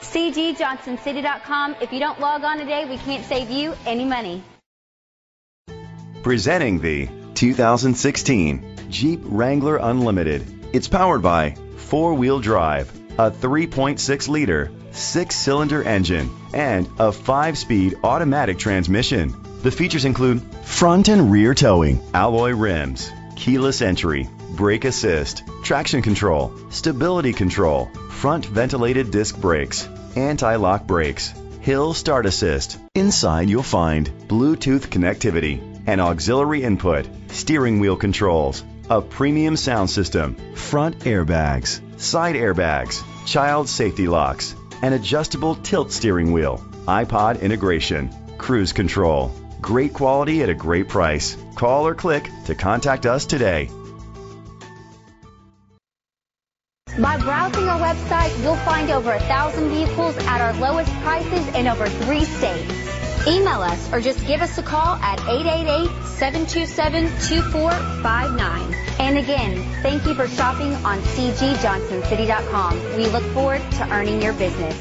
CGJohnsonCity.com. If you don't log on today, we can't save you any money. Presenting the 2016 Jeep Wrangler Unlimited. It's powered by four-wheel drive, a 3.6-liter, six-cylinder engine, and a 5-speed automatic transmission. The features include front and rear towing, alloy rims, keyless entry, brake assist, traction control, stability control, front ventilated disc brakes, anti-lock brakes, hill start assist. Inside you'll find Bluetooth connectivity, an auxiliary input, steering wheel controls, a premium sound system, front airbags, side airbags, child safety locks, an adjustable tilt steering wheel, iPod integration, cruise control. Great quality at a great price. Call or click to contact us today. By browsing our website, you'll find over 1,000 vehicles at our lowest prices in over 3 states. Email us or just give us a call at 888-727-2459. And again, thank you for shopping on CGJohnsonCity.com. We look forward to earning your business.